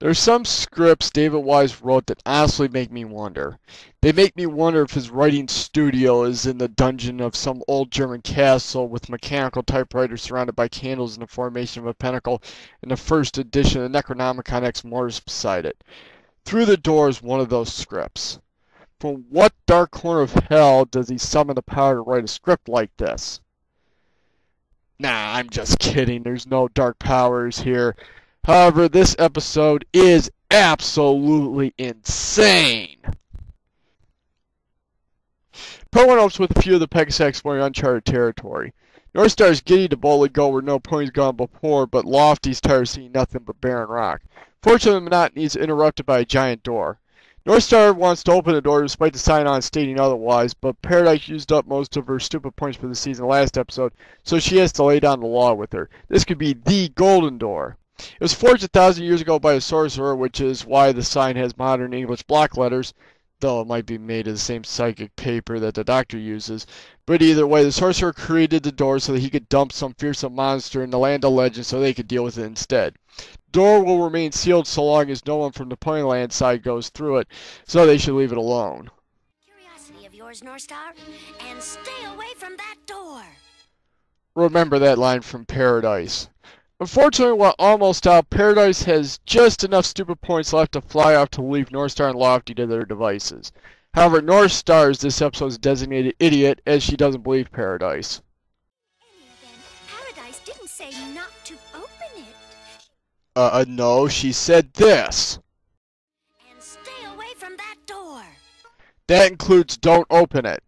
There's some scripts David Wise wrote that honestly make me wonder. They make me wonder if his writing studio is in the dungeon of some old German castle with mechanical typewriters surrounded by candles in the formation of a pentacle and the first edition of Necronomicon Ex Mortis beside it. Through the Door is one of those scripts. From what dark corner of hell does he summon the power to write a script like this? Nah, I'm just kidding. There's no dark powers here. However, this episode is absolutely insane. Part 1 opens with a few of the Pegasus exploring uncharted territory. Northstar is giddy to boldly go where no pony's gone before, but Lofty's tired of seeing nothing but barren rock. Fortunately, the monotony is interrupted by a giant door. Northstar wants to open the door despite the sign on stating otherwise, but Paradise used up most of her stupid points for the season last episode, so she has to lay down the law with her. This could be the Golden Door. It was forged 1,000 years ago by a sorcerer, which is why the sign has modern English block letters, though it might be made of the same psychic paper that the Doctor uses. But either way, the sorcerer created the door so that he could dump some fearsome monster in the Land of Legends so they could deal with it instead. The door will remain sealed so long as no one from the Ponyland side goes through it, so they should leave it alone. Curiosity of yours, Northstar, and stay away from that door. Remember that line from Paradise. Unfortunately, while almost out, Paradise has just enough stupid points left to fly off to leave Northstar and Lofty to their devices. However, Northstar is this episode's designated idiot, as she doesn't believe Paradise. Paradise didn't say not to open it. No, she said this. And stay away from that door. That includes don't open it.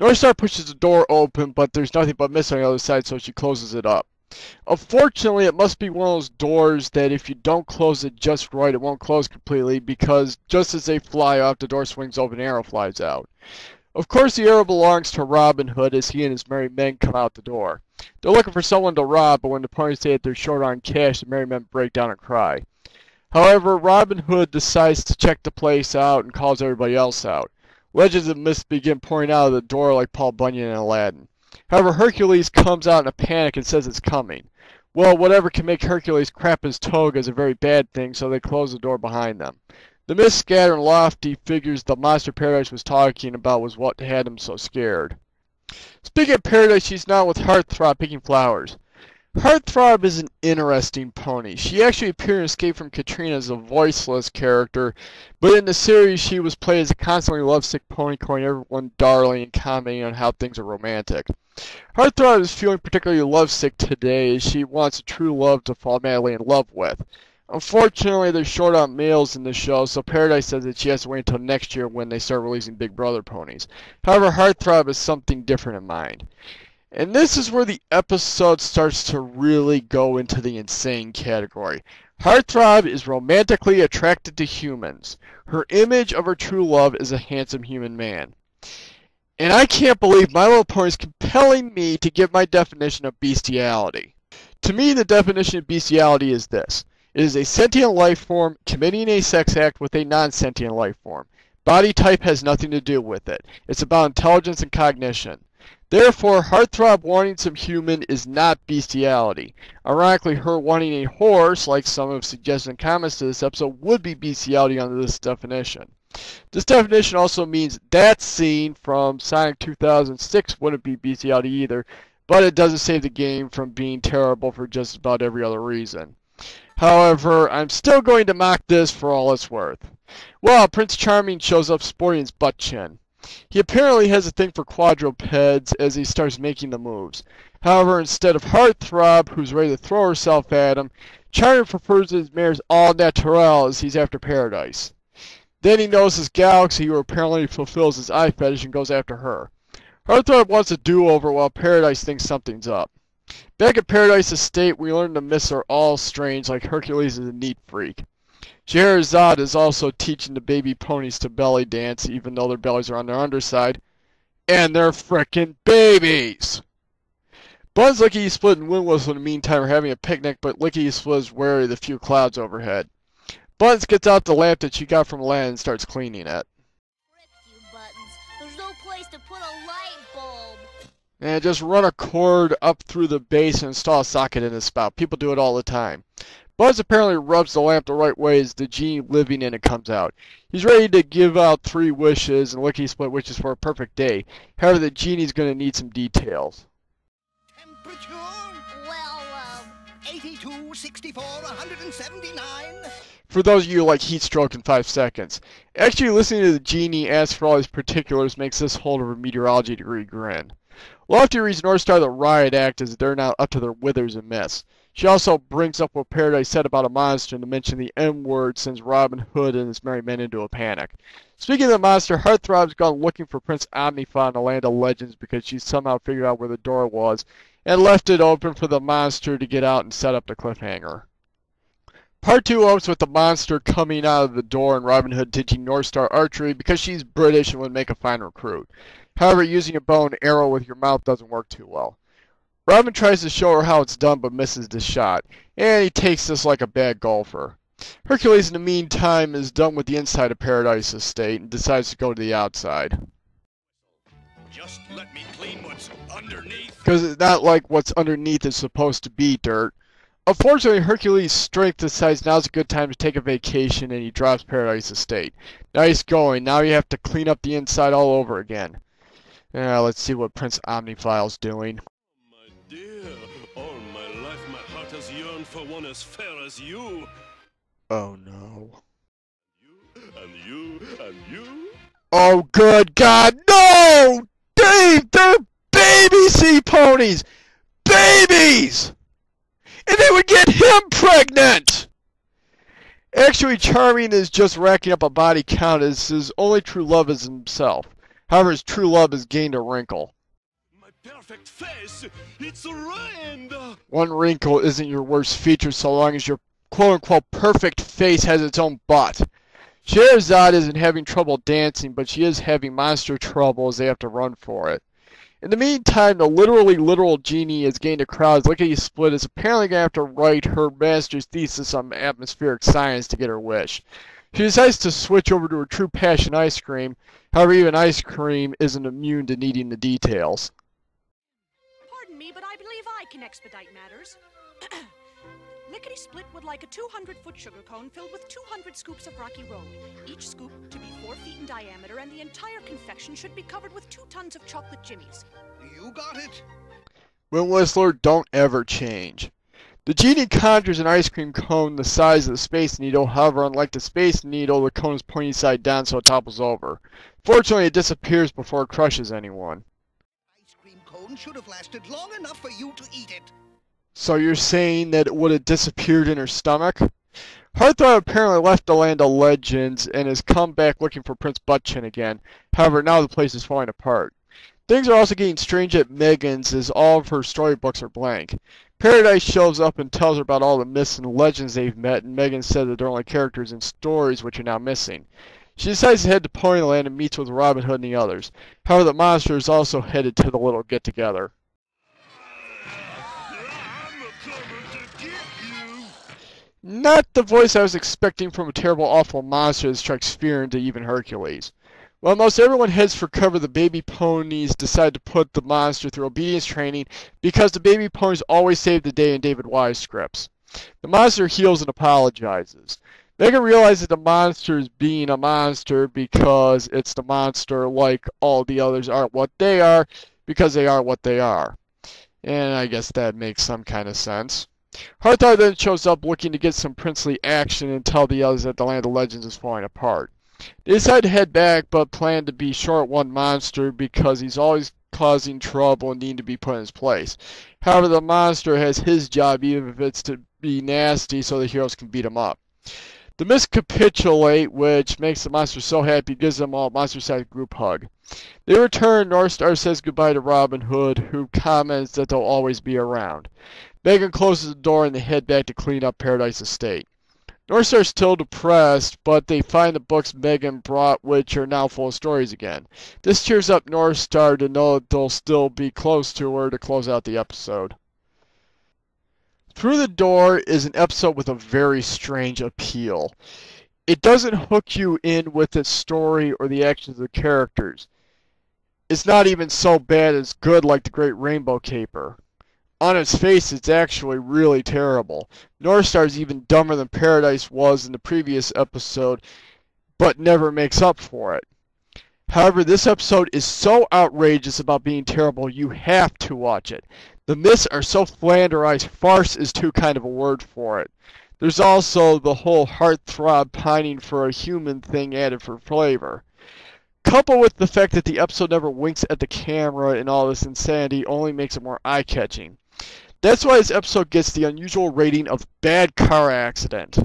Northstar pushes the door open, but there's nothing but mist on the other side, so she closes it up. Unfortunately, it must be one of those doors that if you don't close it just right, it won't close completely, because just as they fly off, the door swings open and arrow flies out. Of course, the arrow belongs to Robin Hood as he and his merry men come out the door. They're looking for someone to rob, but when the ponies say that they're short on cash, the merry men break down and cry. However, Robin Hood decides to check the place out and calls everybody else out. Legends and myths begin pouring out of the door like Paul Bunyan and Aladdin. However, Hercules comes out in a panic and says it's coming. Well, whatever can make Hercules crap his toga is a very bad thing, so they close the door behind them. The mist scatter and Lofty figures the monster Paradise was talking about was what had him so scared. Speaking of Paradise, she's now with Heart Throb picking flowers. Heart Throb is an interesting pony. She actually appeared in Escape from Katrina as a voiceless character, but in the series she was played as a constantly lovesick pony calling everyone darling and commenting on how things are romantic. Heart Throb is feeling particularly lovesick today as she wants a true love to fall madly in love with. Unfortunately, they're short on males in the show, so Paradise says that she has to wait until next year when they start releasing Big Brother ponies. However, Heart Throb has something different in mind. And this is where the episode starts to really go into the insane category. Heart Throb is romantically attracted to humans. Her image of her true love is a handsome human man. And I can't believe My Little Pony is compelling me to give my definition of bestiality. To me, the definition of bestiality is this. It is a sentient life form committing a sex act with a non-sentient life form. Body type has nothing to do with it. It's about intelligence and cognition. Therefore, Heartthrob wanting some human is not bestiality. Ironically, her wanting a horse, like some have suggested in comments to this episode, would be bestiality under this definition. This definition also means that scene from Sonic 2006 wouldn't be bestiality either, but it doesn't save the game from being terrible for just about every other reason. However, I'm still going to mock this for all it's worth. Well, Prince Charming shows up sporting his butt chin. He apparently has a thing for quadrupeds as he starts making the moves. However, instead of Heart Throb, who's ready to throw herself at him, Charming prefers his mare's all natural as he's after Paradise. Then he knows his Galaxy, who apparently fulfills his eye fetish, and goes after her. Heart Throb wants a do-over while Paradise thinks something's up. Back at Paradise Estate, we learn the myths are all strange, like Hercules is a neat freak. Gerizade is also teaching the baby ponies to belly dance, even though their bellies are on their underside. And they're frickin' babies! Buzz, Lickety Split, and Wind Whistler in the meantime are having a picnic, but Lickety Split is wary of the few clouds overhead. Buttons gets out the lamp that she got from Len and starts cleaning it. Rip you, Buttons. There's no place to put a light bulb. And just run a cord up through the base and install a socket in the spout. People do it all the time. Buzz apparently rubs the lamp the right way as the genie living in it comes out. He's ready to give out 3 wishes and Lickety Split wishes for a perfect day. However, the genie's going to need some details. Temperature? Well, 82, 64, 179... For those of you who like heat stroke in 5 seconds. Actually listening to the genie ask for all his particulars makes this holder of a meteorology degree grin. Lofty reads Northstar the riot act as they're not up to their withers and mess. She also brings up what Paradise said about a monster and to mention the N-word sends Robin Hood and his merry men into a panic. Speaking of the monster, Heart Throb's gone looking for Prince Omnify in the Land of Legends because she somehow figured out where the door was and left it open for the monster to get out and set up the cliffhanger. Part 2 opens with the monster coming out of the door and Robin Hood teaching Northstar archery because she's British and would make a fine recruit. However, using a bow and arrow with your mouth doesn't work too well. Robin tries to show her how it's done but misses the shot, and he takes this like a bad golfer. Hercules, in the meantime, is done with the inside of Paradise Estate and decides to go to the outside. Just let me clean what's underneath. Because it's not like what's underneath is supposed to be dirt. Unfortunately, Hercules' strength decides now's a good time to take a vacation and he drops Paradise Estate. Nice going, now you have to clean up the inside all over again. Now, let's see what Prince Omnify's doing. Oh, my dear, all my life my heart has yearned for one as fair as you. Oh no. You, and you, and you. Oh good God, no! Dave, they're baby sea ponies! Babies! And they would get him pregnant! Actually, Charming is just racking up a body count as his only true love is himself. However, his true love has gained a wrinkle. My perfect face, it's ruined! One wrinkle isn't your worst feature so long as your quote-unquote perfect face has its own butt. Gerizade isn't having trouble dancing, but she is having monster trouble as they have to run for it. In the meantime, the literal genie has gained a crowd as Lickety Split is apparently going to have to write her master's thesis on atmospheric science to get her wish. She decides to switch over to her true passion, ice cream. However, even ice cream isn't immune to needing the details. Pardon me, but I believe I can expedite matters. Lickety Split would like a 200-foot sugar cone filled with 200 scoops of rocky road. Each scoop to be 4 feet in diameter, and the entire confection should be covered with 2 tons of chocolate jimmies. You got it? Wind Whistler, don't ever change. The genie conjures an ice cream cone the size of the Space Needle. However, unlike the Space Needle, the cone is pointing side down so it topples over. Fortunately, it disappears before it crushes anyone. Ice cream cone should have lasted long enough for you to eat it. So you're saying that it would have disappeared in her stomach? Heart Throb apparently left the Land of Legends and has come back looking for Prince Buttchin again. However, now the place is falling apart. Things are also getting strange at Megan's as all of her storybooks are blank. Paradise shows up and tells her about all the myths and legends they've met, and Megan said that they're only characters in stories which are now missing. She decides to head to Ponyland and meets with Robin Hood and the others. However, the monster is also headed to the little get-together. Not the voice I was expecting from a terrible, awful monster that strikes fear into even Hercules. While most everyone heads for cover, the baby ponies decide to put the monster through obedience training because the baby ponies always save the day in David Wise scripts. The monster heals and apologizes. Megan realizes the monster is being a monster because it's the monster, like all the others aren't what they are because they are what they are. And I guess that makes some kind of sense. Heart Throb then shows up looking to get some princely action and tell the others that the Land of Legends is falling apart. They decide to head back, but plan to be short one monster because he's always causing trouble and needing to be put in his place. However, the monster has his job, even if it's to be nasty, so the heroes can beat him up. The myths capitulate, which makes the monster so happy, gives them all a monster-sized group hug. They return, Northstar says goodbye to Robin Hood, who comments that they'll always be around. Megan closes the door and they head back to clean up Paradise Estate. Northstar's still depressed, but they find the books Megan brought, which are now full of stories again. This cheers up Northstar to know that they'll still be close to her to close out the episode. Through the Door is an episode with a very strange appeal. It doesn't hook you in with its story or the actions of the characters. It's not even so bad as good like the Great Rainbow Caper. on its face, it's actually really terrible. Northstar is even dumber than Paradise was in the previous episode, but never makes up for it. However, this episode is so outrageous about being terrible, you have to watch it. The myths are so flanderized, farce is too kind of a word for it. There's also the whole Heart Throb pining for a human thing added for flavor. Coupled with the fact that the episode never winks at the camera and all this insanity only makes it more eye-catching. That's why this episode gets the unusual rating of bad car accident.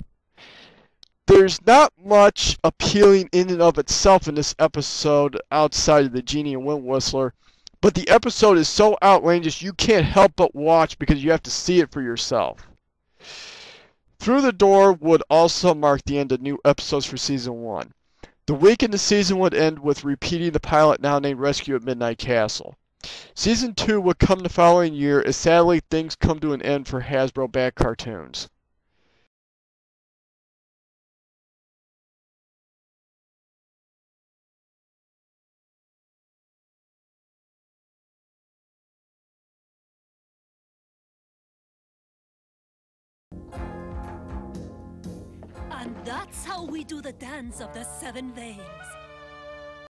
There's not much appealing in and of itself in this episode outside of the Genie and Wind Whistler, but the episode is so outlandish you can't help but watch because you have to see it for yourself. Through the Door would also mark the end of new episodes for Season 1. The week in the season would end with repeating the pilot now named Rescue at Midnight Castle. Season 2 would come the following year as sadly things come to an end for Hasbro backed cartoons. And that's how we do the dance of the seven veins.